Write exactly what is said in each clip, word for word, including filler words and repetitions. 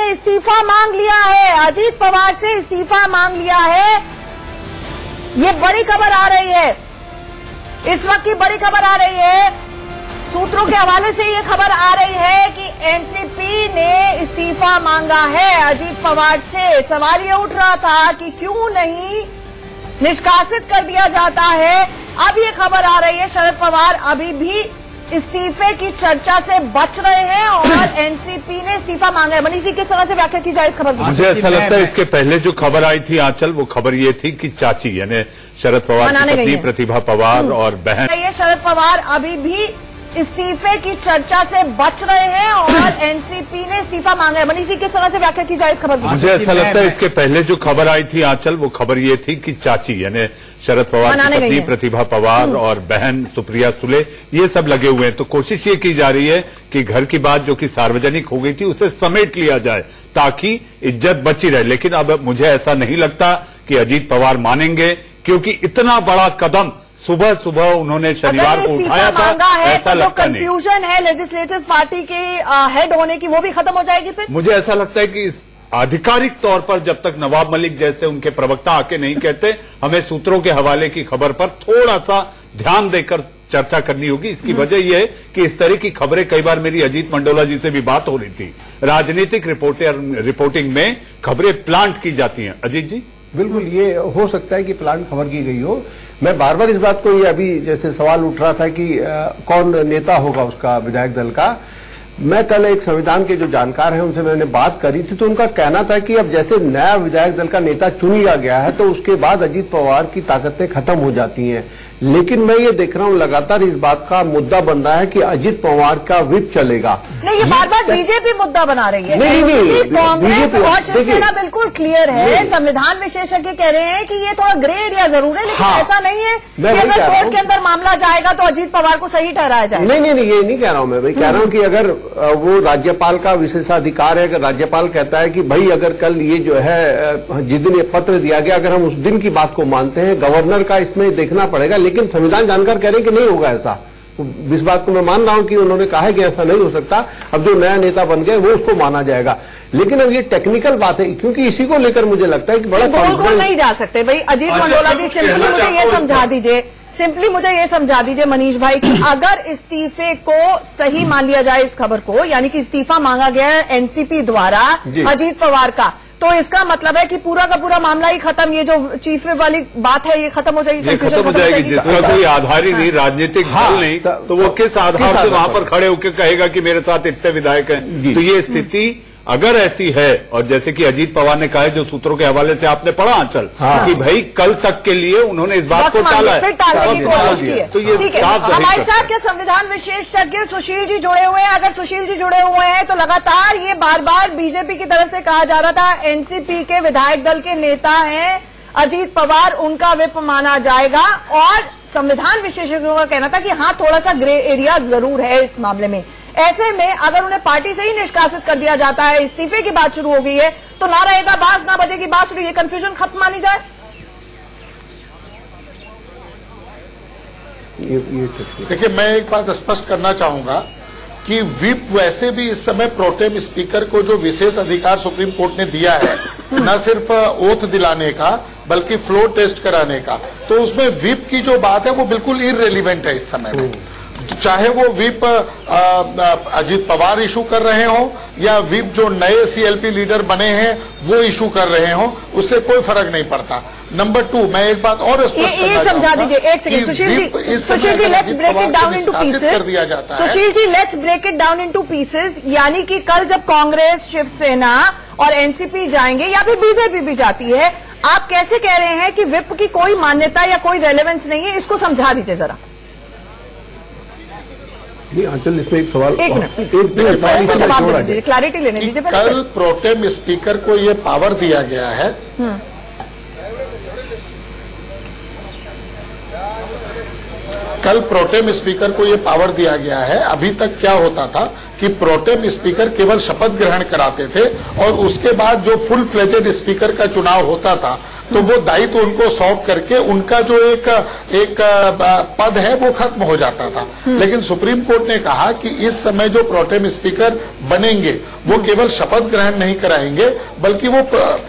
ने इस्तीफा मांग लिया है, अजीत पवार से इस्तीफा मांग लिया है। ये बड़ी खबर आ रही है, इस वक्त की बड़ी खबर आ रही है। सूत्रों के हवाले से ये खबर आ रही है कि एनसीपी ने इस्तीफा मांगा है अजीत पवार से। सवाल ये उठ रहा था कि क्यों नहीं निष्कासित कर दिया जाता है। अब ये खबर आ रही है शरद पवार अभी भी इस्तीफे की चर्चा से बच रहे हैं और एनसीपी ने इस्तीफा मांगा है। मनीष जी, किस तरह से व्याख्या की जाए इस खबर की? मुझे ऐसा लगता है इसके पहले जो खबर आई थी आंचल, वो खबर ये थी कि चाची यानी शरद पवार की पत्नी प्रतिभा पवार और बहन, ये शरद पवार अभी भी इस्तीफे की चर्चा से बच रहे हैं और एनसीपी ने इस्तीफा मांगा है। मनीष जी, किस तरह से व्याख्या की जाए इस खबर की? मुझे ऐसा लगता है इसके पहले जो खबर आई थी आंचल, वो खबर ये थी कि चाची यानी शरद पवार की पत्नी प्रतिभा पवार और बहन सुप्रिया सुले, ये सब लगे हुए हैं। तो कोशिश ये की जा रही है कि घर की बात जो कि सार्वजनिक हो गई थी उसे समेट लिया जाए ताकि इज्जत बची रहे। लेकिन अब मुझे ऐसा नहीं लगता कि अजीत पवार मानेंगे, क्योंकि इतना बड़ा कदम सुबह सुबह उन्होंने शनिवार को उठाया था। ऐसा तो लगता है कंफ्यूजन है लेजिस्लेटिव पार्टी के हेड होने की, वो भी खत्म हो जाएगी। फिर मुझे ऐसा लगता है कि आधिकारिक तौर पर जब तक नवाब मलिक जैसे उनके प्रवक्ता आके नहीं कहते, हमें सूत्रों के हवाले की खबर पर थोड़ा सा ध्यान देकर चर्चा करनी होगी। इसकी वजह यह है कि इस तरह की खबरें, कई बार मेरी अजीत मंडोला जी से भी बात हो रही थी, राजनीतिक रिपोर्टर रिपोर्टिंग में खबरें प्लांट की जाती हैं। अजीत जी, बिल्कुल ये हो सकता है कि प्लांट खबर की गई हो। मैं बार बार इस बात को, ये अभी जैसे सवाल उठ रहा था कि आ, कौन नेता होगा उसका विधायक दल का। मैं कल एक संविधान के जो जानकार हैं उनसे मैंने बात करी थी, तो उनका कहना था कि अब जैसे नया विधायक दल का नेता चुन लिया गया है तो उसके बाद अजीत पवार की ताकतें खत्म हो जाती हैं। लेकिन मैं ये देख रहा हूँ लगातार इस बात का मुद्दा बन रहा है कि अजीत पवार का व्हिप चलेगा। नहीं, ये बार बार बीजेपी मुद्दा बना रही है। नहीं नहीं, कांग्रेस और शिवसेना बिल्कुल क्लियर है। संविधान विशेषज्ञ कह रहे हैं कि ये थोड़ा ग्रे एरिया जरूर है, लेकिन ऐसा नहीं है कि अगर कोर्ट के अंदर मामला जाएगा तो अजीत पवार को सही ठहराया जाए। नहीं नहीं, ये नहीं कह रहा हूँ मैं, भाई कह रहा हूँ कि अगर वो राज्यपाल का विशेषाधिकार है, अगर राज्यपाल कहता है कि भाई अगर कल ये जो है जिस दिन ये पत्र दिया गया, अगर हम उस दिन की बात को मानते हैं, गवर्नर का इसमें देखना पड़ेगा। लेकिन संविधान जानकार कह रहे हैं कि नहीं होगा ऐसा। इस बात को मैं मान रहा हूं कि उन्होंने कहा है कि ऐसा नहीं हो सकता। अब जो नया नेता बन गया वो उसको माना जाएगा। लेकिन अब ये टेक्निकल बात है, क्योंकि इसी को लेकर मुझे लगता है कि बड़ा कॉन्फ्रेंस नहीं जा सकते। भाई अजीत मंडोला जी, सिंपली मुझे ये समझा दीजिए सिंपली मुझे ये समझा दीजिए मनीष भाई कि अगर इस्तीफे को सही मान लिया जाए, इस खबर को, यानी कि इस्तीफा मांगा गया है एनसीपी द्वारा अजीत पवार का, तो इसका मतलब है कि पूरा का पूरा मामला ही खत्म, ये जो चीफ वाली बात है ये खत्म हो जाएगी, ये खत्म हो जाएगी, जाएगी जिसका कोई आधार ही नहीं, राजनीतिक हल नहीं। तो वो किस आधार से वहां पर खड़े होकर कहेगा कि मेरे साथ इतने विधायक हैं? तो ये स्थिति अगर ऐसी है, और जैसे कि अजीत पवार ने कहा है, जो सूत्रों के हवाले से आपने पढ़ा आंचल, कि भाई कल तक के लिए उन्होंने इस बात को टाला है, तो ये साफ। हमारे साथ क्या संविधान विशेषज्ञ सुशील जी जुड़े हुए हैं। अगर सुशील जी जुड़े हुए हैं तो लगातार ये बार बार बीजेपी की तरफ से कहा जा रहा था एनसीपी के विधायक दल के नेता हैं अजीत पवार, उनका व्हिप माना जाएगा, और संविधान विशेषज्ञों का कहना था कि हाँ थोड़ा सा ग्रे एरिया जरूर है इस मामले में। ऐसे में अगर उन्हें पार्टी से ही निष्कासित कर दिया जाता है, इस्तीफे की बात शुरू हो गई है, तो ना रहेगा बास ना बजेगी बांसुरी, ये कंफ्यूजन खत्म मानी जाए। देखिए, मैं एक बात स्पष्ट करना चाहूंगा कि व्हिप वैसे भी इस समय प्रोटेम स्पीकर को जो विशेष अधिकार सुप्रीम कोर्ट ने दिया है, न सिर्फ ओथ दिलाने का बल्कि फ्लोर टेस्ट कराने का, तो उसमें व्हिप की जो बात है वो बिल्कुल इररिलेवेंट है इस समय में। चाहे वो व्हिप अजीत पवार इशू कर रहे हों या व्हिप जो नए सीएलपी लीडर बने हैं वो इशू कर रहे हों, उससे कोई फर्क नहीं पड़ता। नंबर टू, मैं एक बात और समझा दीजिए, एक second Sushil ji, let's break it down into pieces. Sushil ji, let's break it down into pieces, यानी कि कल जब कांग्रेस, शिवसेना और एनसीपी जाएंगे या फिर बीजेपी भी जाती है, आप कैसे कह रहे हैं कि व्हिप की कोई मान्यता या कोई रेलेवेंस नहीं है? इसको समझा दीजिए जरा। नहीं आंचल, इसमें एक सवाल, एक मिनट क्लैरिटी लेने दीजिए। कल प्रोटेम स्पीकर को ये पावर दिया गया है, कल प्रोटेम स्पीकर को ये पावर दिया गया है। अभी तक क्या होता था कि प्रोटेम स्पीकर केवल शपथ ग्रहण कराते थे और उसके बाद जो फुल फ्लेजेड स्पीकर का चुनाव होता था तो वो दायित्व तो उनको सौंप करके उनका जो एक एक पद है वो खत्म हो जाता था। लेकिन सुप्रीम कोर्ट ने कहा कि इस समय जो प्रोटेम स्पीकर बनेंगे वो केवल शपथ ग्रहण नहीं कराएंगे बल्कि वो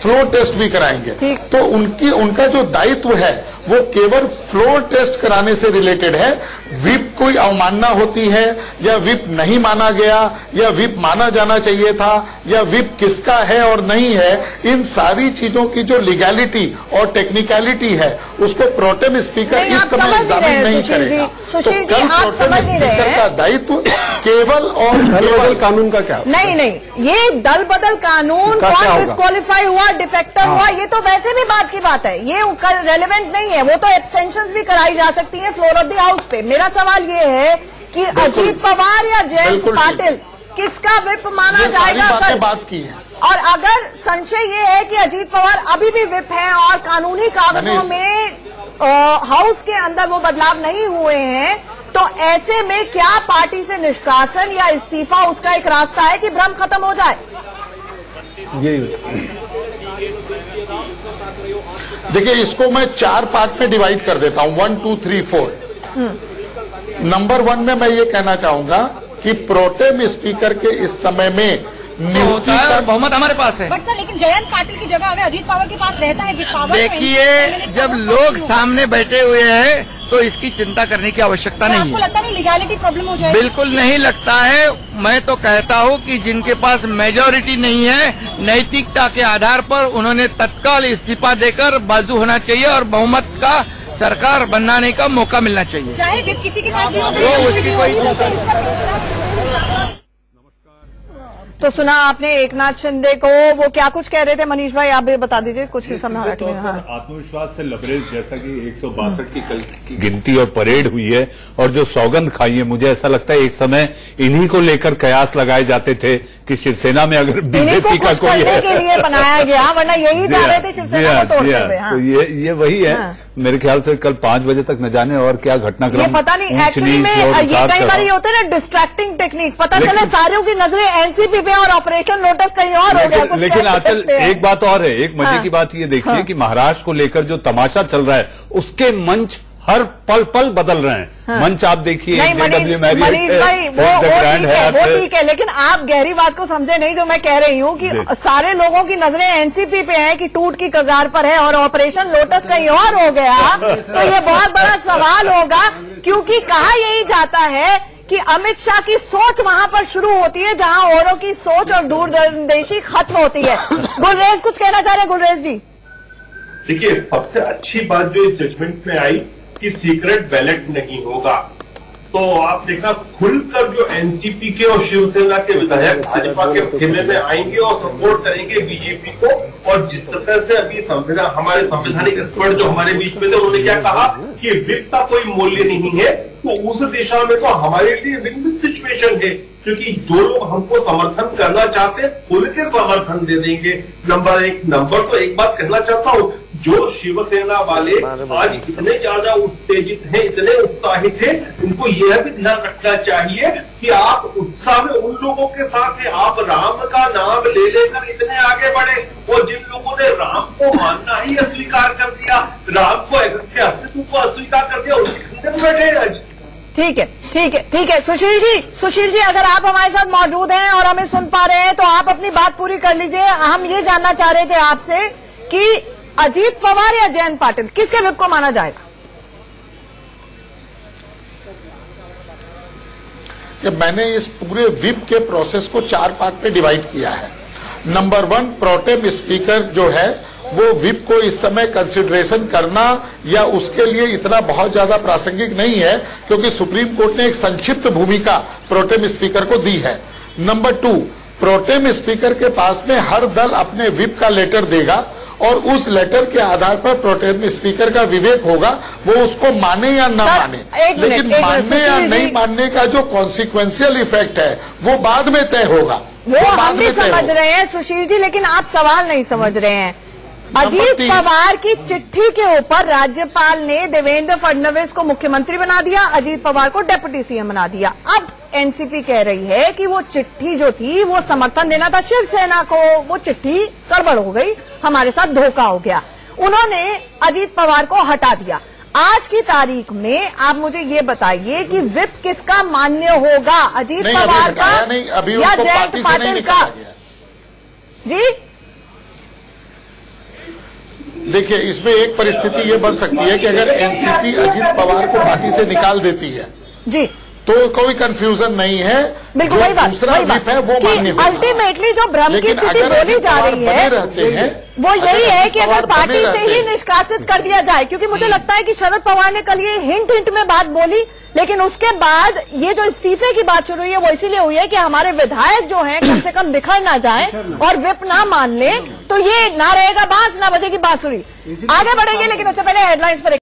फ्लोर टेस्ट भी कराएंगे, तो उनकी उनका जो दायित्व है वो केवल फ्लोर टेस्ट कराने से रिलेटेड है। व्हिप कोई अवमानना होती है या व्हिप नहीं माना गया या व्हिप माना जाना चाहिए था या व्हिप किसका है और नहीं है, इन सारी चीजों की जो लीगैलिटी और टेक्निकलिटी है उसको प्रोटेम स्पीकर इस समय एग्जामिन नहीं करेगा। तो आप समझ नहीं रहे हैं दायित्व केवल और दल बदल कानून का क्या? नहीं नहीं, ये दल बदल कानून कौन डिस्क्वालीफाई हुआ, डिफेक्टर हुआ, ये तो वैसे भी बात की बात है, ये रेलिवेंट नहीं है, वो तो एक्सटेंशंस भी कराई जा सकती है फ्लोर ऑफ द हाउस पे। मेरा सवाल ये है कि अजीत पवार या जयंत पाटिल किसका विप माना जाएगा? अगर बात की है और अगर संशय ये है कि अजीत पवार अभी भी विप हैं और कानूनी कागजों में हाउस के अंदर वो बदलाव नहीं हुए हैं, तो ऐसे में क्या पार्टी से निष्कासन या इस्तीफा उसका एक रास्ता है कि भ्रम खत्म हो जाए? ये देखिए, इसको मैं चार पार्ट में डिवाइड कर देता हूं, one two three four. Number one में मैं ये कहना चाहूंगा कि प्रोटेम स्पीकर के इस समय में नियुक्ति का बहुमत हमारे पास है, बट सर लेकिन जयंत पाटिल की जगह अगर अजीत पवार के पास रहता है। देखिए, जब लोग सामने बैठे हुए हैं तो इसकी चिंता करने की आवश्यकता नहीं है। आपको लगता नहीं लीगैलिटी प्रॉब्लम हो जाएगी? बिल्कुल नहीं लगता है। मैं तो कहता हूँ कि जिनके पास मेजॉरिटी नहीं है, नैतिकता के आधार पर उन्होंने तत्काल इस्तीफा देकर बाजू होना चाहिए और बहुमत का सरकार बनाने का मौका मिलना चाहिए, चाहे जब किसी के पास भी हो। तो सुना आपने एकनाथ शिंदे को, वो क्या कुछ कह रहे थे मनीष भाई, आप भी बता दीजिए कुछ ही समय। आत्मविश्वास से लबरेज, जैसा कि एक सौ बासठ की कल की गिनती और परेड हुई है और जो सौगंध खाई है, मुझे ऐसा लगता है एक समय इन्हीं को लेकर कयास लगाए जाते थे कि शिवसेना में अगर बीजेपी का कोई है के लिए बनाया गया, वरना यही चाह रहे थे शिवसेना को तोड़ते हुए। तो ये ये वही है मेरे ख्याल से। कल पांच बजे तक न जाने और क्या घटनाक्रम, पता नहीं। एक्चुअली में ये कई बार ये होते हैं ना डिस्ट्रैक्टिंग टेक्निक, पता चले सारों की नजरें एनसीपी पे और ऑपरेशन लोटस कहीं और हो गया कुछ। लेकिन आजकल एक बात और है, एक मजे की बात ये देखिए कि महाराष्ट्र को लेकर जो तमाशा चल रहा है उसके मंच हर पल पल बदल रहे हैं। हाँ। मंच आप देखिए, मनीष भाई वो ठीक है, है लेकिन आप गहरी बात को समझे नहीं जो मैं कह रही हूँ कि सारे लोगों की नजरें एनसीपी पे हैं कि टूट की कगार पर है और ऑपरेशन लोटस कहीं और हो गया, तो ये बहुत बड़ा सवाल होगा। क्योंकि कहा यही जाता है कि अमित शाह की सोच वहां पर शुरू होती है जहां औरों की सोच और दूरदर्शी खत्म होती है। गुलरेज कुछ कहना चाह रहे हैं? गुलरेज जी देखिए, सबसे अच्छी बात जो इस जजमेंट में आई कि सीक्रेट बैलेट नहीं होगा, तो आप देखा खुलकर जो एनसीपी के और शिवसेना के विधायक भाजपा के खेमे में आएंगे और सपोर्ट करेंगे बीजेपी को। और जिस तरह से अभी संविधान हमारे संवैधानिक एक्सपर्ट जो हमारे बीच में थे उन्होंने क्या कहा कि विप का कोई मूल्य नहीं है, तो उस दिशा में तो हमारे लिए विन-विन सिचुएशन है, क्योंकि जो लोग हमको समर्थन करना चाहते हैं उनके समर्थन दे देंगे। नंबर एक। नंबर तो एक बात कहना चाहता हूँ, जो शिवसेना वाले आज इतने ज्यादा उत्तेजित हैं, इतने उत्साहित हैं, उनको यह भी ध्यान रखना चाहिए कि आप उत्साह में उन लोगों के साथ हैं। आप राम का नाम ले लेकर इतने आगे बढ़े, और जिन लोगों ने राम को मानना ही अस्वीकार कर दिया, राम को अस्तित्व को अस्वीकार कर दिया, उनके खंडन बैठे आज। ठीक है, ठीक है, ठीक है। सुशील जी, सुशील जी अगर आप हमारे साथ मौजूद हैं और हमें सुन पा रहे हैं तो आप अपनी बात पूरी कर लीजिए। हम ये जानना चाह रहे थे आपसे कि अजीत पवार या जयंत पाटिल किसके विप को माना जाएगा? कि मैंने इस पूरे विप के प्रोसेस को चार पार्ट में डिवाइड किया है। नंबर वन, प्रोटेम स्पीकर जो है वो विप को इस समय कंसिडरेशन करना या उसके लिए इतना बहुत ज्यादा प्रासंगिक नहीं है, क्योंकि सुप्रीम कोर्ट ने एक संक्षिप्त भूमिका प्रोटेम स्पीकर को दी है। नंबर टू, प्रोटेम स्पीकर के पास में हर दल अपने विप का लेटर देगा और उस लेटर के आधार पर प्रोटेम स्पीकर का विवेक होगा वो उसको माने या ना माने। लेकिन मानने या नहीं मानने का जो कॉन्सिक्वेंशियल इफेक्ट है वो बाद में तय होगा, वो हम भी समझ रहे हैं सुशील जी, लेकिन आप सवाल नहीं समझ रहे हैं। अजीत पवार की चिट्ठी के ऊपर राज्यपाल ने देवेंद्र फडणवीस को मुख्यमंत्री बना दिया, अजीत पवार को डेप्यूटी सीएम बना दिया। अब एनसीपी कह रही है कि वो चिट्ठी जो थी वो समर्थन देना था शिवसेना को, वो चिट्ठी गड़बड़ हो गई, हमारे साथ धोखा हो गया, उन्होंने अजीत पवार को हटा दिया। आज की तारीख में आप मुझे ये बताइए कि विप किसका मान्य होगा, अजीत पवार का या जयंत पाटिल का? जी देखिए, इसमें एक परिस्थिति ये बन सकती है कि अगर एनसीपी अजीत पवार को पार्टी से निकाल देती है जी तो कोई कंफ्यूजन नहीं है, बिल्कुल वही बात, दूसरा विप है वो मान्य होगा। अल्टीमेटली जो भ्रम की स्थिति बोली जा रही है वो यही है कि अगर पार्टी से ही निष्कासित कर दिया जाए, क्योंकि मुझे लगता है कि शरद पवार ने कल ये हिंट हिंट में बात बोली, लेकिन उसके बाद ये जो इस्तीफे की बात शुरू हुई है वो इसीलिए हुई है कि हमारे विधायक जो हैं कम से कम बिखर ना जाएं और विप ना मान ले, तो ये ना रहेगा बांस ना बजेगी बांसुरी। आगे बढ़ेंगे लेकिन उससे पहले हेडलाइंस पर